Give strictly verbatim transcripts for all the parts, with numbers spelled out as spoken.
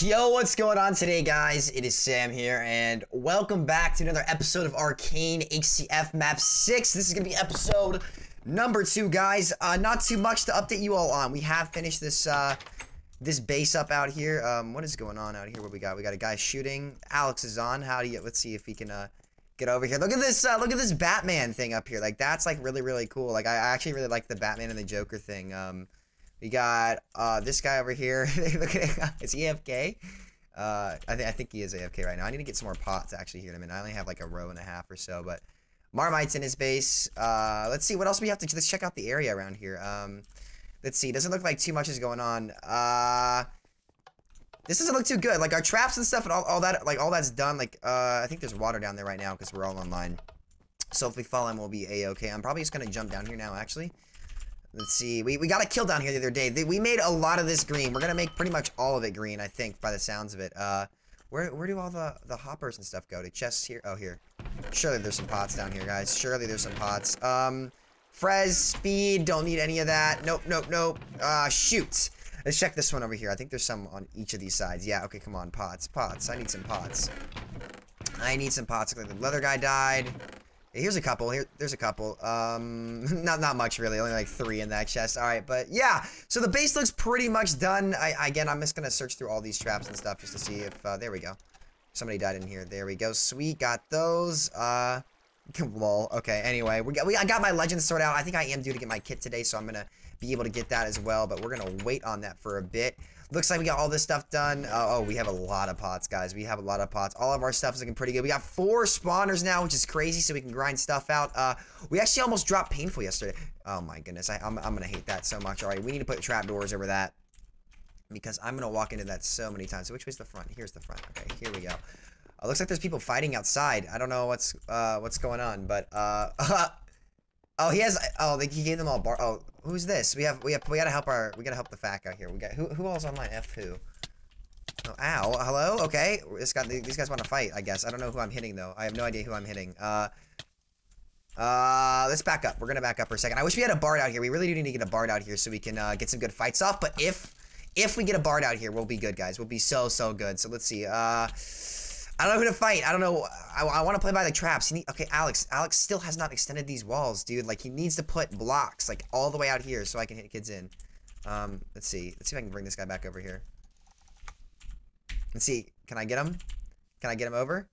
Yo, what's going on today, guys? It is Sam here, and welcome back to another episode of Arcane H C F Map six. This is gonna be episode number two, guys. Uh, not too much to update you all on. We have finished this uh, this base up out here. Um, what is going on out here? What we got? We got a guy shooting. Alex is on. How do you? Let's see if he can uh, get over here. Look at this. Uh, look at this Batman thing up here. Like that's like really really cool. Like I actually really like the Batman and the Joker thing. Um, We got uh, this guy over here. Look at him. Is he A F K? Uh, I, th I think he is A F K right now. I need to get some more pots actually here in a minute. I only have like a row and a half or so, but Marmite's in his base. Uh, let's see what else we have to do. Let's check out the area around here. Um, let's see. Doesn't look like too much is going on. Uh, this doesn't look too good. Like our traps and stuff and all, all that, like all that's done. Like uh, I think there's water down there right now because we're all online. So if we fall in, we'll be A-okay. I'm probably just going to jump down here now actually. Let's see. We, we got a kill down here the other day. They, we made a lot of this green. We're going to make pretty much all of it green, I think, by the sounds of it. Uh, where where do all the, the hoppers and stuff go? To chests here? Oh, here. Surely there's some pots down here, guys. Surely there's some pots. Um, Frez, speed. Don't need any of that. Nope, nope, nope. Uh, shoot. Let's check this one over here. I think there's some on each of these sides. Yeah, okay, come on. Pots, pots. I need some pots. I need some pots. Like the leather guy died. Here's a couple. Here, there's a couple. Um, not not much really. Only like three in that chest. All right, but yeah. So the base looks pretty much done. I again, I'm just gonna search through all these traps and stuff just to see if. Uh, there we go. Somebody died in here. There we go. Sweet, got those. Uh, lol. Okay. Anyway, we got we I got my legend sword out. I think I am due to get my kit today, so I'm gonna be able to get that as well. But we're gonna wait on that for a bit. Looks like we got all this stuff done. Uh, oh, we have a lot of pots, guys. We have a lot of pots. All of our stuff is looking pretty good. We got four spawners now, which is crazy, so we can grind stuff out. Uh, we actually almost dropped Painful yesterday. Oh, my goodness. I, I'm, I'm going to hate that so much. All right, we need to put trapdoors over that because I'm going to walk into that so many times. So which way's the front? Here's the front. Okay, here we go. Uh, looks like there's people fighting outside. I don't know what's uh, what's going on, but... Uh, Oh, he has. Oh, he gave them all bar. Oh, who's this? We have. We have. We gotta help our. We gotta help the fac out here. We got. Who? Who all's online? F who? Oh, ow. Hello. Okay. This guy. These guys want to fight. I guess. I don't know who I'm hitting though. I have no idea who I'm hitting. Uh. Uh. Let's back up. We're gonna back up for a second. I wish we had a bard out here. We really do need to get a bard out here so we can uh, get some good fights off. But if, if we get a bard out here, we'll be good, guys. We'll be so so good. So let's see. Uh. I don't know who to fight. I don't know. I, I want to play by the traps. He need, okay, Alex. Alex still has not extended these walls, dude. Like, he needs to put blocks, like, all the way out here so I can hit kids in. Um, let's see. Let's see if I can bring this guy back over here. Let's see. Can I get him? Can I get him over?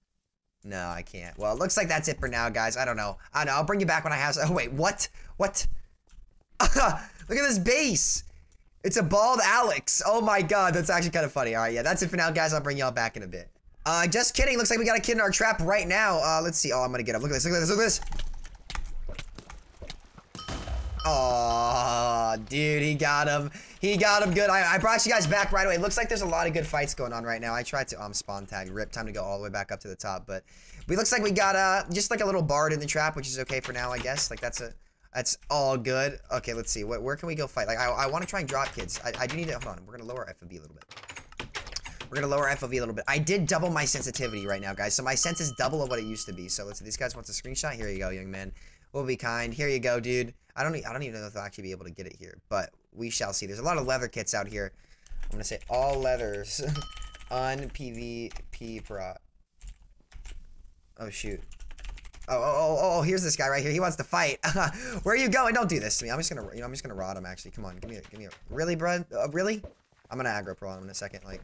No, I can't. Well, it looks like that's it for now, guys. I don't know. I don't know. I'll bring you back when I have... Oh, wait. What? What? Look at this base. It's a bald Alex. Oh, my God. That's actually kind of funny. All right, yeah. That's it for now, guys. I'll bring y'all back in a bit. Uh, just kidding. Looks like we got a kid in our trap right now. Uh, let's see. Oh, I'm gonna get up. Look at this. Look at this. Look at this. Aw, dude, he got him. He got him good. I, I brought you guys back right away. Looks like there's a lot of good fights going on right now. I tried to, um, spawn tag. Rip. Time to go all the way back up to the top, but we looks like we got, uh, just like a little bard in the trap, which is okay for now, I guess. Like, that's a, that's all good. Okay, let's see. What, where can we go fight? Like, I, I want to try and drop kids. I, I do need to, hold on. We're gonna lower F O V a little bit. We're gonna lower F O V a little bit. I did double my sensitivity right now, guys. So my sense is double of what it used to be. So let's see. These guys want a screenshot. Here you go, young man. We'll be kind. Here you go, dude. I don't. I don't even know if they'll actually be able to get it here, but we shall see. There's a lot of leather kits out here. I'm gonna say all leathers on P V P pro. Oh shoot. Oh, oh, oh, oh, here's this guy right here. He wants to fight. Where are you going? Don't do this to me. I'm just gonna. You know, I'm just gonna rot him. Actually, come on. Give me. A, give me. A, really, bro? Uh, really? I'm gonna aggro pro him in a second. Like.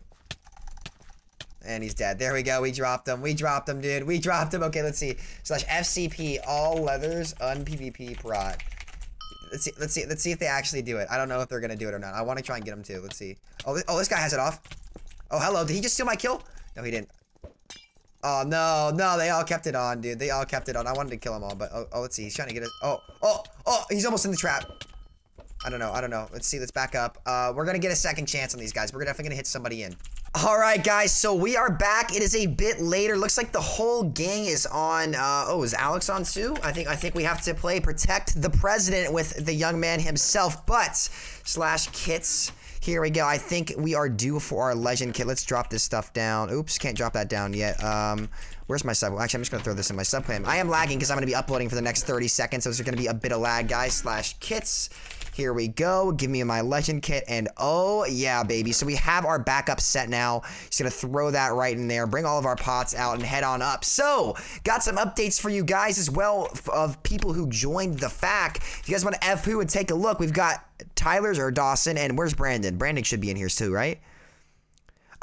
And he's dead. There we go. We dropped him. We dropped him, dude. We dropped him. Okay, let's see. Slash F C P all leathers on P V P prot. Let's see. Let's see. Let's see if they actually do it. I don't know if they're gonna do it or not. I want to try and get him too. Let's see. Oh, th oh, this guy has it off. Oh, hello. Did he just steal my kill? No, he didn't. Oh no, no. They all kept it on, dude. They all kept it on. I wanted to kill them all, but oh, oh let's see. He's trying to get us. Oh, oh, oh. He's almost in the trap. I don't know. I don't know. Let's see. Let's back up. Uh, we're gonna get a second chance on these guys. We're definitely gonna hit somebody in. All right, guys, so we are back. It is a bit later. Looks like the whole gang is on. Uh, oh, is Alex on too? I think I think we have to play Protect the President with the young man himself, but slash kits. Here we go. I think we are due for our legend kit. Let's drop this stuff down. Oops, can't drop that down yet. Um, where's my sub? Actually, I'm just going to throw this in my sub claim. I am lagging because I'm going to be uploading for the next thirty seconds, so there's going to be a bit of lag, guys, slash kits. Here we go. Give me my legend kit, and oh yeah, baby. So we have our backup set now. Just gonna throw that right in there, bring all of our pots out, and head on up. So got some updates for you guys as well of people who joined the F A Q. If you guys want to F who and take a look, we've got Tyler's or Dawson, and where's Brandon? Brandon should be in here too, right?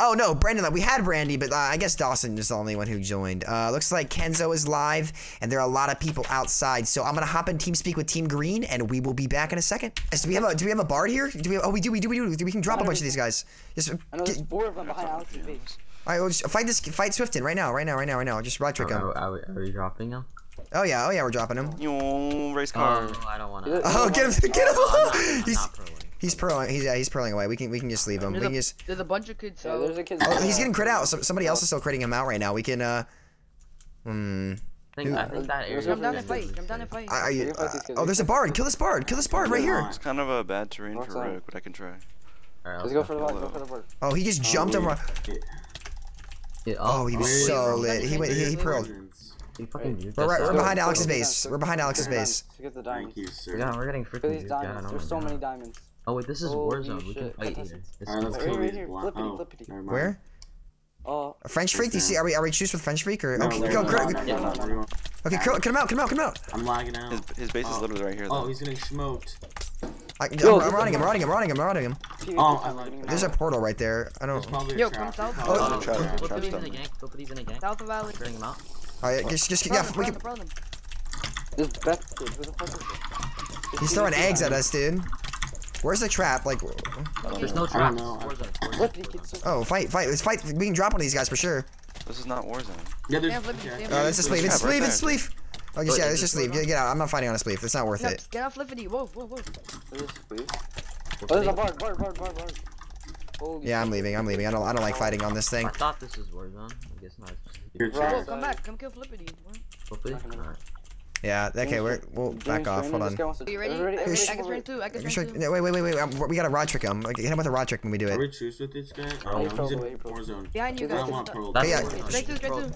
Oh, no, Brandon, we had Brandy, but uh, I guess Dawson is the only one who joined. Uh, looks like Kenzo is live, and there are a lot of people outside. So I'm going to hop in TeamSpeak with Team Green, and we will be back in a second. So we have a, do we have a bard here? Do we have, oh, we do, we do, we do. We can drop a bunch of these guys. Just, I know there's four of them behind Alex and Biggs. All right, we'll just fight, this, fight Swifton right now, right now, right now, right now. Just right trick him. Are, are, are we dropping him? Oh, yeah, oh, yeah, we're dropping him. Yo, race car. Oh, I don't want to. Oh, get him, get him. Oh, I'm not, I'm not pro. He's purling. He's yeah. He's purling away. We can. We can just leave him. There's, we can a, just... there's a bunch of kids. Yeah, there's a kid. Oh, he's getting crit out. So, somebody else is still critting him out right now. We can. uh... Hmm. I think, I think that area. Come down and fight. Come down and fight. I, I, uh, oh, there's a bard. Kill this bard. Kill this bard right here. It's kind of a bad terrain What's for Rogue, but I can try. All right, let's go for the bard. Go for the bard. Oh, he just jumped oh, over. Oh, he was so lit. He went. He, he purled. We're, right, we're behind Alex's base. We're behind Alex's base. Thank you, sir. Yeah, we're getting freaking these diamonds. There's so many diamonds. Oh wait, this is Holy Warzone. Shit. We can fight here. Right, let's go right here. Flippity, Flippity. Oh, where? Oh. Uh, French Freak? Do you see? Are we are we choose with French Freak or? No, okay, go, crit. No, no, no, no. Okay, crit him out, come out, come out. I'm lagging out. His, his base oh. is literally right here. Though. Oh, he's getting smoked. I, Yo, I'm running him, running him, running him, running him. Oh, I like There's a portal right there. I don't. Yo, come south. Oh, Flippity's in a gang. Flippity's in a gang. South of Valley. Bring him out. All right, just just yeah. We can. This Beth kid. Who the fuck is? He's throwing eggs at us, dude. Where's the trap? Like, there's no trap. Oh, fight, fight, let's fight. We can drop one of these guys for sure. This is not Warzone. Yeah, there's. Oh, let's just leave. It's leave. It's leave. Okay, yeah, let's just leave. Get, get out. I'm not fighting on a sleeve. It's not worth it. Get off Flippity. Whoa, whoa, whoa. There's a bar, bar, bar, bar, bar. Yeah, I'm leaving. I'm leaving. I don't. I don't like fighting on this thing. I thought this is Warzone. I guess not. Whoa, come back. Come kill Flippity. Flippity. Yeah, okay, we're, we'll back off, hold on. Are you ready? I can straight through, I can straight through. Wait, wait, wait, wait, we gotta rod trick him. Like, hit him with a rod trick when we do it. Are we choose with this guy? Oh, no, he's in Warzone. Behind you guys. I want Pearl. Straight through, straight through.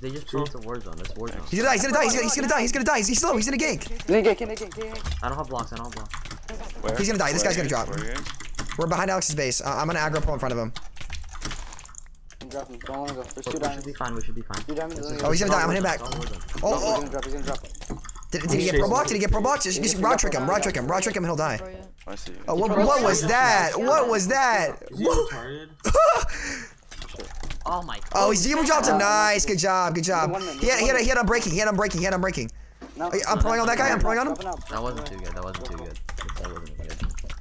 They just throw to Warzone, that's Warzone. He's gonna die, he's gonna die, he's gonna die, he's gonna die, he's slow, he's in a gank. I don't have blocks, I don't have blocks. He's gonna die, this guy's gonna drop. We're behind Alex's base, I'm gonna aggro pull in front of him. Drop him. Don't wanna go. There's two diamonds. We should be fine. We should be fine. Two diamonds. Oh, he's gonna die. I'm gonna hit back. Oh, oh. He's gonna drop. He's gonna drop. Did, did he get pro blocked? Did he get pro blocked? Just, just rod trick him. Rod trick him. Rod trick him. He'll die. I see. Oh, what, what was that? What was that? Oh my God. Oh, he's zero dropped him. Nice. Good job. Good job. He had, he had, he had him breaking. He had him breaking. He had him breaking. I'm pulling on that guy. I'm pulling on him. That wasn't too good. That wasn't too good. That wasn't good.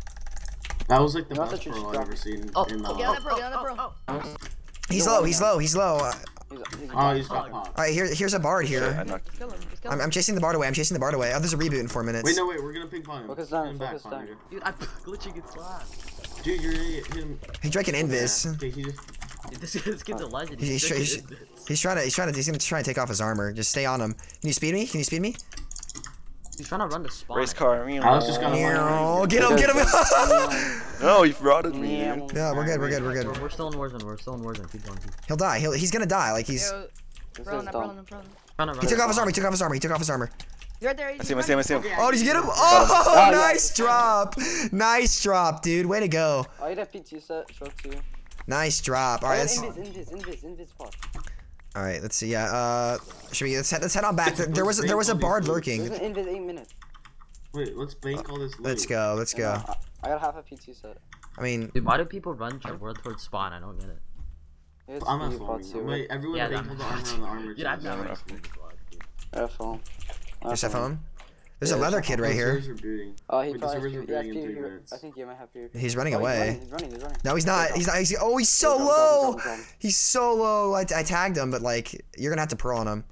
That was like the best pro I've ever seen. Oh, yeah, that pro. Yeah, that pro. He's low, he's low, he's low, he's low. Oh, he's got popped. Alright, here, here's a bard here. I'm, I'm chasing the bard away, I'm chasing the bard away. Oh, there's a reboot in four minutes. Wait, no, wait, we're gonna ping pong him. Focus down, focus down. Dude, I'm glitching and slapped. Dude, you're him. He drank an invis. This kid's a legend. He's trying to, he's trying to, he's gonna try and take off his armor. Just stay on him. Can you speed me? Can you speed me? He's trying to run the spawn. Race car. I was just gonna run. Get him, get him! No, you've rotted me. Yeah, we'll no, we're good, we're good, we're good. We're, we're still in Warzone, we're still in Warzone. Keep going. He'll die, He'll, he's gonna die, like he's... Yo, run, run, run. He took off his armor, he took off his armor, he took off his armor. You're right there, I see him, I see him, I see him. Oh, did you get him? Oh, nice drop! Nice drop, dude, way to go. Oh, you'd have P T set, show to you. Nice drop, alright, let's... Invis, invis, invis, invis, all right, let's see. Yeah, uh, should we? Let's head, let's head on back. There, there was there was a bard lurking. This ended eight minutes. Wait, let's bank all this. Loot. Let's go. Let's go. Yeah, I got half a P two set. I mean, dude, why do people run towards spawn? I don't get it. It's I'm not following. Wait, everyone yeah, bank all the armor on the armor. Dude, I've never seen that. F O M. There's F O M. There's a leather kid right here. Oh, he probably I think he might have here. He's running away. No, he's not. He's not. He's, oh, he's so low. He's so low. I, I tagged him, but like, you're gonna have to pearl on him.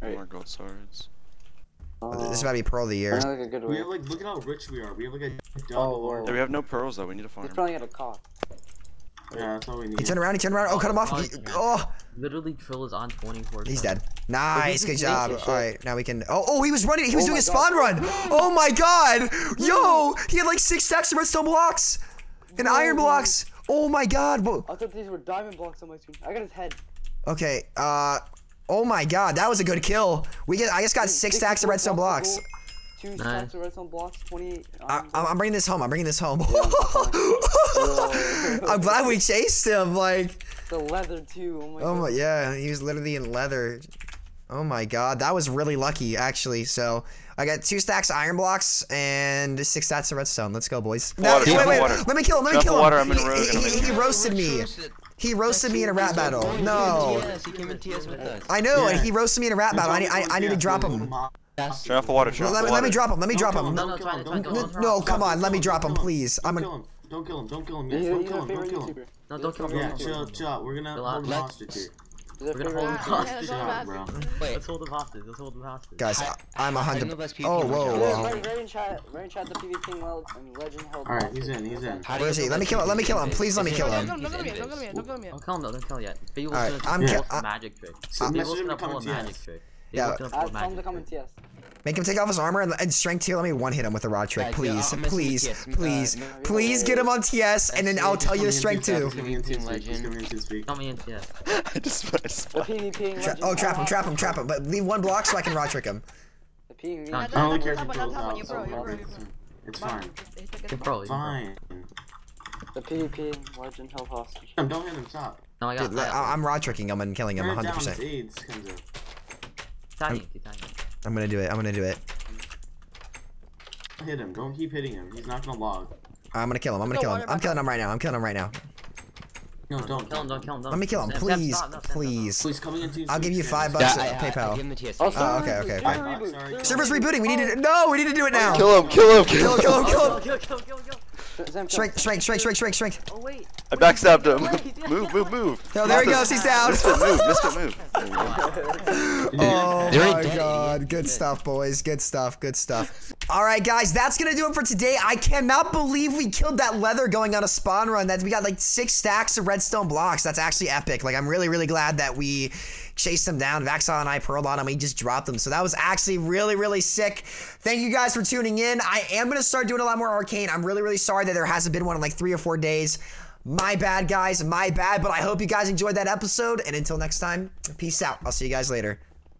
Right. More gold swords. Uh, this might be pearl of the year. We have like, look at how rich we are. We have like a double lord. Yeah, we have no pearls though. We need a farm. He's probably at a cock. Yeah, that's all we need. He turned around. He turned around. Oh, cut him off. He, oh. Literally, Trill is on twenty-four. He's dead. Nice, good job. All right, now we can. Oh, oh, he was running. He was doing a spawn run. Oh my God! Yo, he had like six stacks of redstone blocks and iron blocks. Oh my God! Whoa. I thought these were diamond blocks on my screen. I got his head. Okay. Uh. Oh my God, that was a good kill. We get. I just got six stacks of redstone blocks. two nah. shots of redstone blocks, twenty-eight. Um, I, I'm bringing this home. I'm bringing this home. I'm glad we chased him. Like the leather too. Oh my. Oh my, yeah, he was literally in leather. Oh my god, that was really lucky actually. So I got two stacks of iron blocks and six stacks of redstone. Let's go, boys. Water, no, wait, wait, water. Let me kill him. Let me kill him. Water, I'm in rogue, he, he, he roasted me. He roasted me in a rap battle. No. I know, and he roasted me in a rap battle. I need, I, I need to drop him. Chiraffa water, Chiraffa let, let me drop him. Let me drop him. No, come on. Let me drop him, please. I'm gonna. Don't kill him. Don't kill him. Don't kill him. Don't kill him. No, don't kill him. Yeah, chill, chill. We're gonna hold him hostage here. We're gonna hold him hostage, bro. Let's hold him hostage. Let's hold him hostage. Guys, I'm a hundred. Oh, whoa, whoa. Alright, he's in. He's in. Where is he? Let me kill him. Let me kill him. Please let me kill him. Don't kill him yet. Don't kill him. Don't kill him yet. Alright, I'm killing him. Magic trick. Beagle's gonna pull a magic trick. Yeah. Make him take off his armor and, and strength tier. Let me one hit him with a rod trick, please, yeah, please, T S, please, uh, please get him on T S, and then I'll tell you the strength too. I just pressed. Oh, trap him, trap him, trap him, but leave one block so I can rod trick him. I don't care if he goes out. It's fine. It's fine. The PvP legend held hostage. Don't hit him, stop. No, I got him. I'm rod tricking him and killing him one hundred percent. I'm, I'm gonna do it. I'm gonna do it. Hit him. Don't keep hitting him. He's not gonna log. I'm gonna kill him. I'm gonna kill him. I'm killing him right now. I'm killing him right now. No, don't kill him. Don't kill him. Let me kill him, please, please. Please, coming into. I'll give you five bucks at PayPal. Oh, okay, okay, okay. Server's rebooting. We need to. No, we need to do it now. Kill him. Kill him. Kill him. Kill him. Kill him. Kill him. Kill him. Kill him. Shrink, shrink, shrink, shrink, shrink, shrink. Oh wait. I backstabbed him. Move, move, move. No, there he goes. He's down. Misfit move. Misfit move. Oh my god. Good stuff, boys. Good stuff. Good stuff. All right, guys. That's gonna do it for today. I cannot believe we killed that leather going on a spawn run. That we got like six stacks of redstone blocks. That's actually epic. Like I'm really, really glad that we chased him down. Vaxile and I pearled on him. He just dropped him. So that was actually really, really sick. Thank you guys for tuning in. I am gonna start doing a lot more Arcane. I'm really, really sorry that there hasn't been one in like three or four days. My bad, guys. My bad. But I hope you guys enjoyed that episode. And until next time, peace out. I'll see you guys later.